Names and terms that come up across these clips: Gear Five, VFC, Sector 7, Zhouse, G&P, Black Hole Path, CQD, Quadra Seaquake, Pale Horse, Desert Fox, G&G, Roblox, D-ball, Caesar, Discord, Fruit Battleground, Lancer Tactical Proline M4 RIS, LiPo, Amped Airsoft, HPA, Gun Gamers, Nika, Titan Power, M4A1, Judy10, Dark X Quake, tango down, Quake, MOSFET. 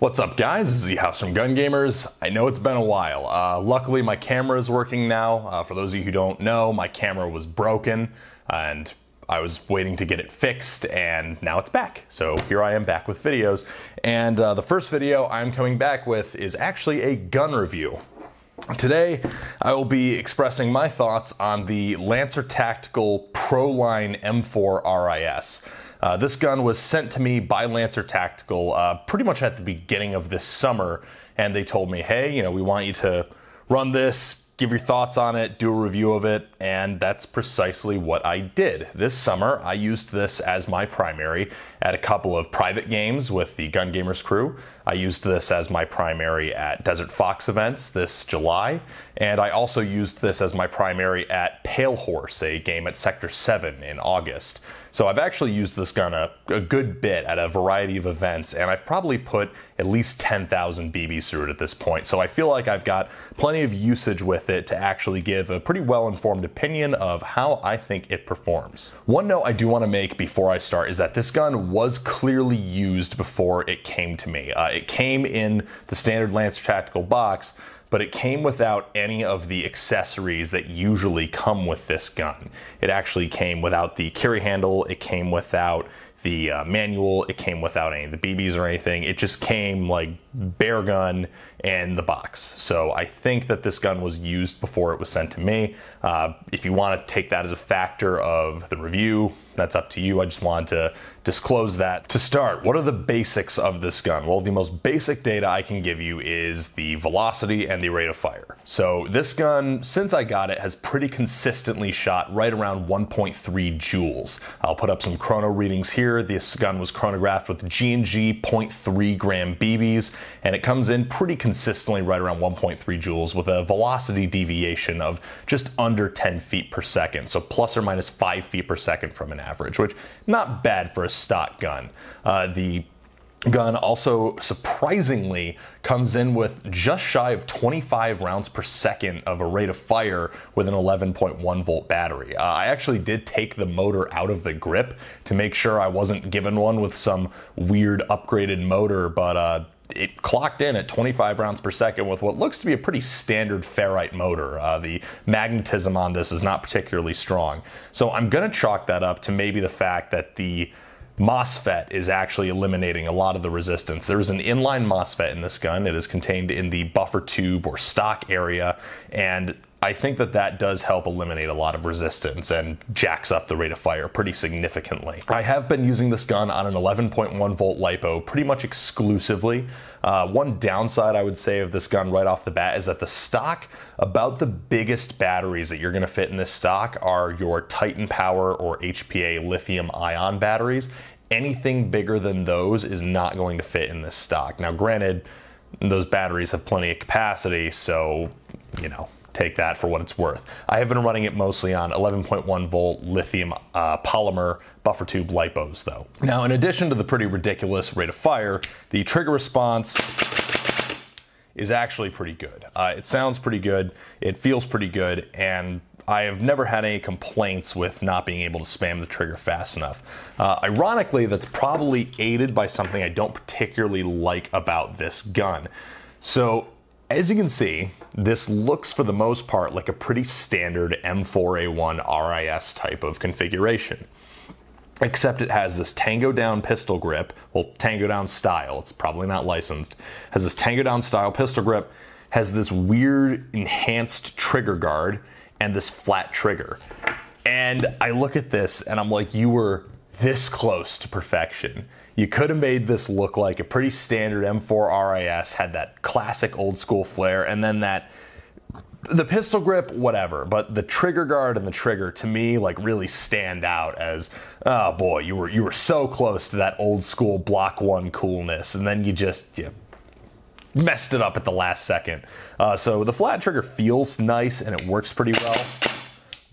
What's up guys, this is Zhouse from Gun Gamers. I know it's been a while. Luckily my camera is working now. For those of you who don't know, my camera was broken and I was waiting to get it fixed and now it's back. So here I am back with videos. And the first video I'm coming back with is actually a gun review. Today I will be expressing my thoughts on the Lancer Tactical Proline M4 RIS. This gun was sent to me by Lancer Tactical pretty much at the beginning of this summer, and they told me, hey, you know, we want you to run this, give your thoughts on it, do a review of it, and that's precisely what I did. This summer, I used this as my primary at a couple of private games with the Gun Gamers crew. I used this as my primary at Desert Fox events this July, and I also used this as my primary at Pale Horse, a game at Sector 7 in August. So I've actually used this gun a good bit at a variety of events, and I've probably put at least 10,000 BBs through it at this point. So I feel like I've got plenty of usage with it to actually give a pretty well-informed opinion of how I think it performs. One note I do want to make before I start is that this gun was clearly used before it came to me. It came in the standard Lancer Tactical box, but it came without any of the accessories that usually come with this gun. It actually came without the carry handle, it came without the manual, it came without any of the BBs or anything. It just came like bare gun and the box. So I think that this gun was used before it was sent to me. If you want to take that as a factor of the review, that's up to you. I just wanted to disclose that. To start, what are the basics of this gun? Well, the most basic data I can give you is the velocity and the rate of fire. So this gun, since I got it, has pretty consistently shot right around 1.3 joules. I'll put up some chrono readings here. This gun was chronographed with G&G 0.3 gram BBs, and it comes in pretty consistently right around 1.3 joules with a velocity deviation of just under 10 feet per second. So plus or minus 5 feet per second from an average, which not bad for a stock gun. The gun also surprisingly comes in with just shy of 25 rounds per second of a rate of fire with an 11.1 volt battery. I actually did take the motor out of the grip to make sure I wasn't given one with some weird upgraded motor, but it clocked in at 25 rounds per second with what looks to be a pretty standard ferrite motor. The magnetism on this is not particularly strong. So I'm going to chalk that up to maybe the fact that the MOSFET is actually eliminating a lot of the resistance. There's an inline MOSFET in this gun. It is contained in the buffer tube or stock area, and I think that that does help eliminate a lot of resistance and jacks up the rate of fire pretty significantly. I have been using this gun on an 11.1 volt LiPo pretty much exclusively. One downside I would say of this gun right off the bat is that the stock, about the biggest batteries that you're going to fit in this stock are your Titan Power or HPA lithium ion batteries. Anything bigger than those is not going to fit in this stock. Now granted, those batteries have plenty of capacity, so you know, take that for what it's worth. I have been running it mostly on 11.1 volt lithium polymer buffer tube LiPos though. Now in addition to the pretty ridiculous rate of fire, the trigger response is actually pretty good. It sounds pretty good, it feels pretty good, and I have never had any complaints with not being able to spam the trigger fast enough. Ironically, that's probably aided by something I don't particularly like about this gun. So as you can see, this looks for the most part like a pretty standard M4A1 RIS type of configuration, except it has this tango down pistol grip, well, tango down style, it's probably not licensed, has this tango down style pistol grip, has this weird enhanced trigger guard, and this flat trigger. And I look at this and I'm like, you were this close to perfection. You could have made this look like a pretty standard M4 RIS, had that classic old school flair, and then that, the pistol grip, whatever, but the trigger guard and the trigger to me like really stand out as, oh boy, you were so close to that old school Block 1 coolness, and then you messed it up at the last second. So the flat trigger feels nice and it works pretty well,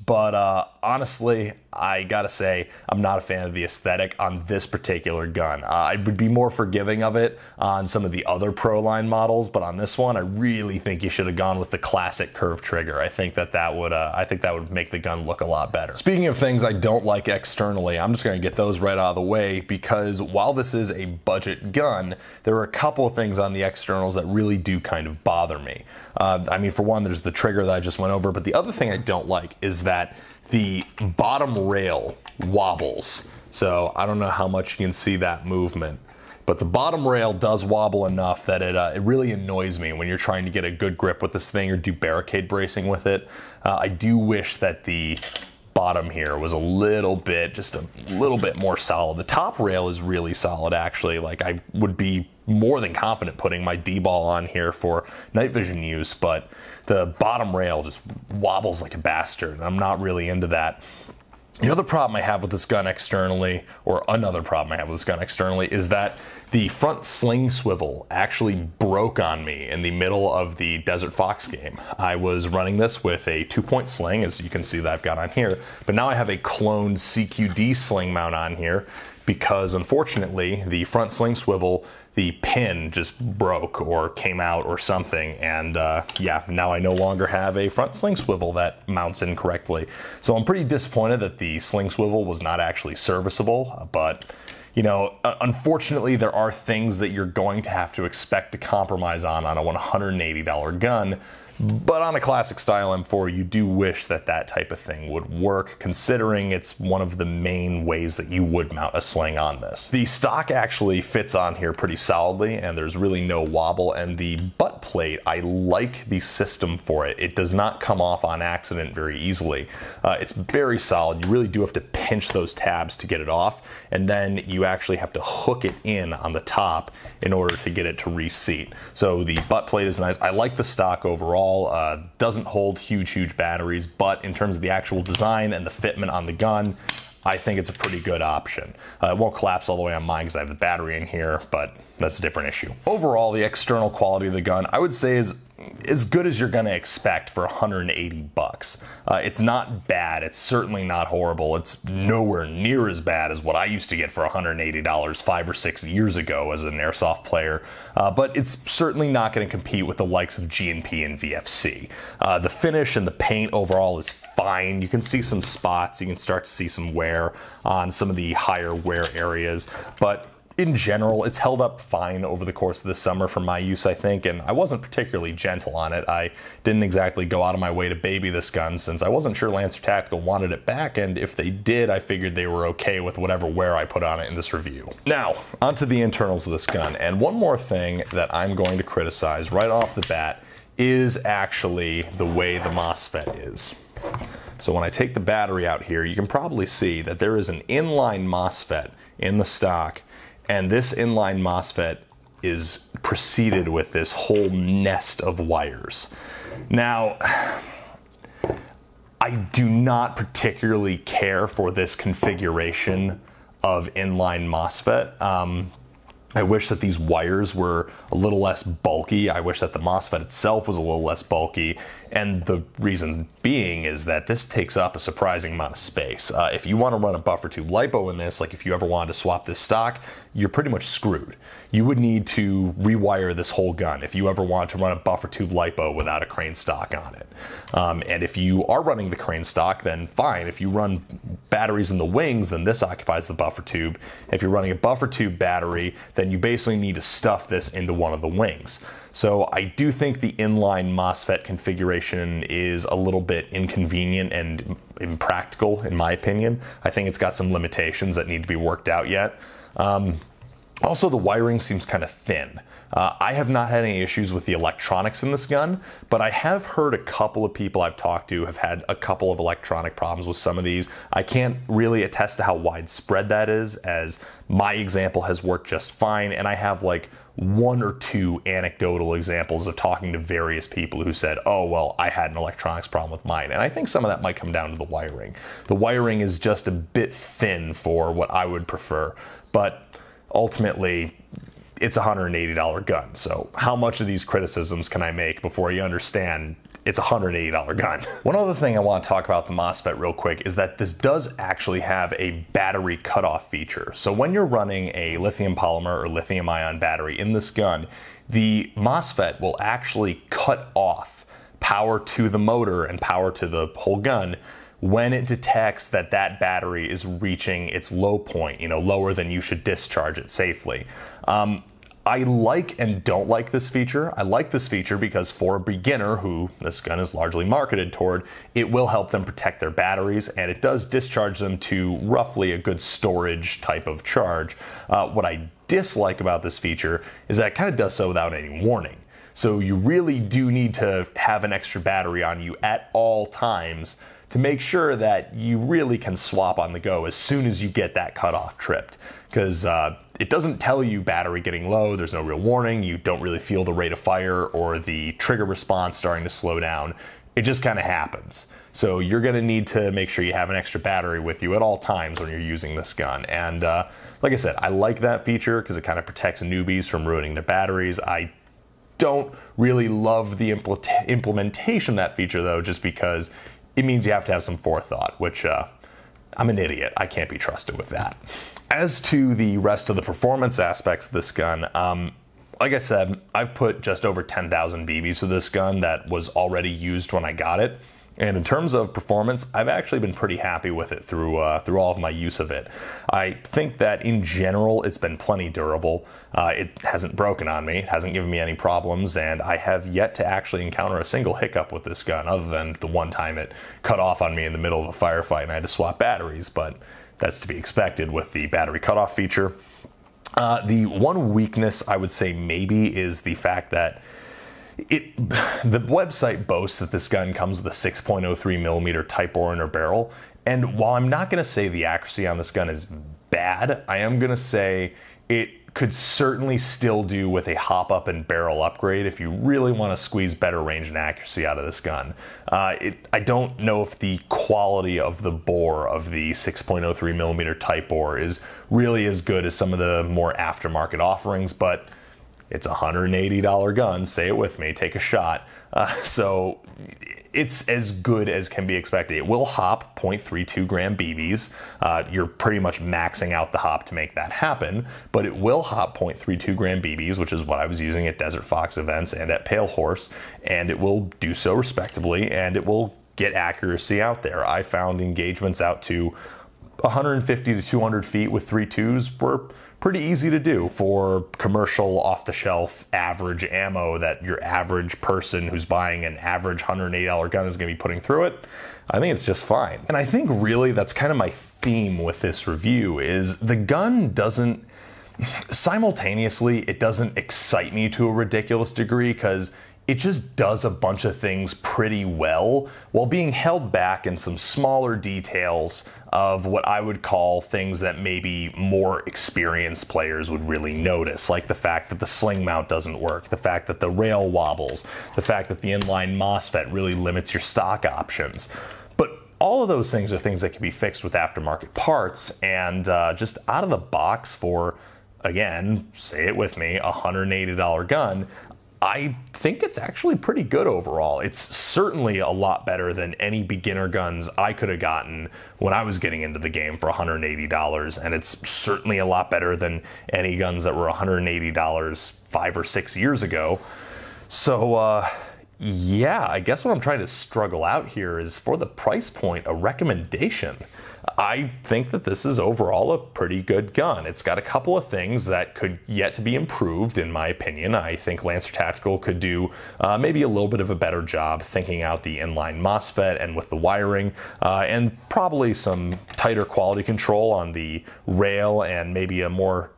but Honestly, I gotta say, I'm not a fan of the aesthetic on this particular gun. I would be more forgiving of it on some of the other Proline models, but on this one, I really think you should have gone with the classic curved trigger. I think that would make the gun look a lot better. Speaking of things I don't like externally, I'm just gonna get those right out of the way, because while this is a budget gun, there are a couple of things on the externals that really do kind of bother me. I mean, for one, there's the trigger that I just went over, but the other thing I don't like is that the bottom rail wobbles. So I don't know how much you can see that movement, but the bottom rail does wobble enough that it really annoys me when you're trying to get a good grip with this thing or do barricade bracing with it. I do wish that the bottom here was just a little bit more solid. The top rail is really solid, actually. Like, I would be more than confident putting my D-ball on here for night vision use, but the bottom rail just wobbles like a bastard, and I'm not really into that. The other problem I have with this gun externally, or another problem I have with this gun externally, is that the front sling swivel actually broke on me in the middle of the Desert Fox game. I was running this with a 2-point sling, as you can see that I've got on here, but now I have a cloned CQD sling mount on here, because unfortunately the front sling swivel, the pin just broke or came out or something, and yeah, now I no longer have a front sling swivel that mounts incorrectly. So I'm pretty disappointed that the sling swivel was not actually serviceable, but you know, unfortunately there are things that you're going to have to expect to compromise on a $180 gun. But on a classic style M4, you do wish that that type of thing would work, considering it's one of the main ways that you would mount a sling on this. The stock actually fits on here pretty solidly, and there's really no wobble, and the butt plate, I like the system for it. It does not come off on accident very easily. It's very solid. You really do have to pinch those tabs to get it off, and then you actually have to hook it in on the top in order to get it to reseat. So the butt plate is nice. I like the stock overall. Doesn't hold huge batteries, but in terms of the actual design and the fitment on the gun, I think it's a pretty good option. It won't collapse all the way on mine because I have the battery in here, but that's a different issue. Overall, the external quality of the gun, I would say, is as good as you're going to expect for 180 bucks. It's not bad. It's certainly not horrible. It's nowhere near as bad as what I used to get for $180 5 or 6 years ago as an airsoft player, but it's certainly not going to compete with the likes of G&P and VFC. The finish and the paint overall is fine. You can see some spots. You can start to see some wear on some of the higher wear areas, but in general, it's held up fine over the course of the summer for my use, I think, and I wasn't particularly gentle on it. I didn't exactly go out of my way to baby this gun, since I wasn't sure Lancer Tactical wanted it back, and if they did, I figured they were okay with whatever wear I put on it in this review. Now, onto the internals of this gun, and one more thing that I'm going to criticize right off the bat is actually the way the MOSFET is. So when I take the battery out here, you can probably see that there is an inline MOSFET in the stock, and this inline MOSFET is preceded with this whole nest of wires. Now, I do not particularly care for this configuration of inline MOSFET. I wish that these wires were a little less bulky. I wish that the MOSFET itself was a little less bulky. And the reason being is that this takes up a surprising amount of space. If you want to run a buffer tube LiPo in this, like if you ever wanted to swap this stock, you're pretty much screwed. You would need to rewire this whole gun if you ever want to run a buffer tube LiPo without a crane stock on it. And if you are running the crane stock, then fine. If you run batteries in the wings, then this occupies the buffer tube. If you're running a buffer tube battery, then you basically need to stuff this into one of the wings. So I do think the inline MOSFET configuration is a little bit inconvenient and impractical, in my opinion. I think it's got some limitations that need to be worked out yet. Also, the wiring seems kind of thin. I have not had any issues with the electronics in this gun, but I have heard a couple of people I've talked to have had a couple of electronic problems with some of these. I can't really attest to how widespread that is, as my example has worked just fine, and I have like one or two anecdotal examples of talking to various people who said, oh, well, I had an electronics problem with mine. And I think some of that might come down to the wiring. The wiring is just a bit thin for what I would prefer, but ultimately, it's a $180 gun, so how much of these criticisms can I make before you understand it's a $180 gun. One other thing I want to talk about the MOSFET real quick is that this does actually have a battery cutoff feature. So when you're running a lithium polymer or lithium ion battery in this gun, the MOSFET will actually cut off power to the motor and power to the whole gun when it detects that that battery is reaching its low point, you know, lower than you should discharge it safely. I like and don't like this feature. I like this feature because for a beginner, who this gun is largely marketed toward, it will help them protect their batteries, and it does discharge them to roughly a good storage type of charge. What I dislike about this feature is that it kind of does so without any warning. So you really do need to have an extra battery on you at all times to make sure that you really can swap on the go as soon as you get that cutoff tripped. Because it doesn't tell you battery getting low, there's no real warning, you don't really feel the rate of fire or the trigger response starting to slow down. It just kind of happens. So you're gonna need to make sure you have an extra battery with you at all times when you're using this gun. And like I said, I like that feature because it kind of protects newbies from ruining their batteries. I don't really love the implementation of that feature though, just because it means you have to have some forethought, which I'm an idiot. I can't be trusted with that. As to the rest of the performance aspects of this gun, like I said, I've put just over 10,000 BBs to this gun that was already used when I got it. And in terms of performance, I've actually been pretty happy with it through all of my use of it. I think that in general, it's been plenty durable. It hasn't broken on me, it hasn't given me any problems, and I have yet to actually encounter a single hiccup with this gun, other than the one time it cut off on me in the middle of a firefight and I had to swap batteries, but that's to be expected with the battery cutoff feature. The one weakness I would say maybe is the fact that the website boasts that this gun comes with a 6.03mm Type Orienter barrel, and while I'm not going to say the accuracy on this gun is bad, I am going to say it could certainly still do with a hop-up and barrel upgrade if you really want to squeeze better range and accuracy out of this gun. I don't know if the quality of the bore of the 6.03mm Type Or is really as good as some of the more aftermarket offerings, but it's a $180 gun, say it with me, take a shot. So it's as good as can be expected. It will hop 0.32 gram BBs. You're pretty much maxing out the hop to make that happen, but it will hop 0.32 gram BBs, which is what I was using at Desert Fox events and at Pale Horse, and it will do so respectably, and it will get accuracy out there. I found engagements out to 150 to 200 feet with 3.2s were pretty easy to do for commercial off-the-shelf average ammo that your average person who's buying an average $180 gun is going to be putting through it. I think it's just fine. And I think really that's kind of my theme with this review is the gun doesn't, simultaneously, it doesn't excite me to a ridiculous degree because it just does a bunch of things pretty well while being held back in some smaller details of what I would call things that maybe more experienced players would really notice, like the fact that the sling mount doesn't work, the fact that the rail wobbles, the fact that the inline MOSFET really limits your stock options. But all of those things are things that can be fixed with aftermarket parts and just out of the box for, again, say it with me, a $180 gun. I think it's actually pretty good overall. It's certainly a lot better than any beginner guns I could have gotten when I was getting into the game for $180, and it's certainly a lot better than any guns that were $180 5 or 6 years ago. So yeah, I guess what I'm trying to struggle out here is for the price point, a recommendation. I think that this is overall a pretty good gun. It's got a couple of things that could yet to be improved, in my opinion. I think Lancer Tactical could do maybe a little bit of a better job thinking out the inline MOSFET and with the wiring, and probably some tighter quality control on the rail and maybe a more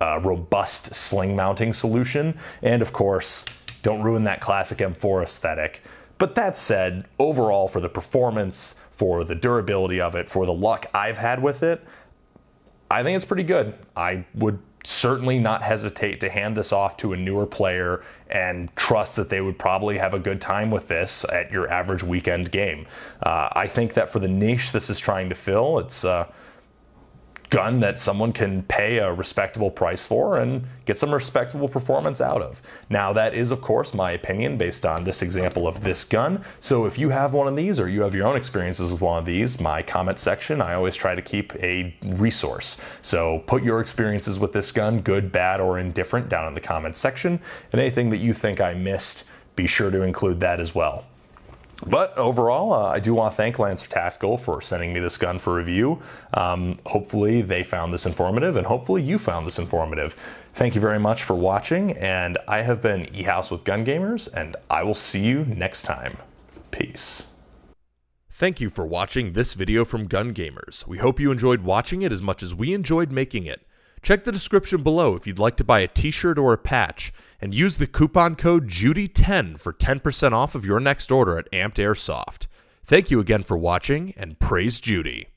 robust sling mounting solution. And of course, don't ruin that classic M4 aesthetic. But that said, overall for the performance, for the durability of it, for the luck I've had with it, I think it's pretty good. I would certainly not hesitate to hand this off to a newer player and trust that they would probably have a good time with this at your average weekend game. I think that for the niche this is trying to fill, it's gun that someone can pay a respectable price for and get some respectable performance out of. Now, that is, of course, my opinion based on this example of this gun. So if you have one of these or you have your own experiences with one of these, my comment section, I always try to keep a resource. So put your experiences with this gun, good, bad, or indifferent, down in the comment section. And anything that you think I missed, be sure to include that as well. But overall, I do want to thank Lancer Tactical for sending me this gun for review. Hopefully they found this informative, and hopefully you found this informative. Thank you very much for watching, and I have been eHouse with Gun Gamers, and I will see you next time. Peace. Thank you for watching this video from Gun Gamers. We hope you enjoyed watching it as much as we enjoyed making it. Check the description below if you'd like to buy a t-shirt or a patch, and use the coupon code Judy10 for 10% off of your next order at Amped Airsoft. Thank you again for watching, and praise Judy!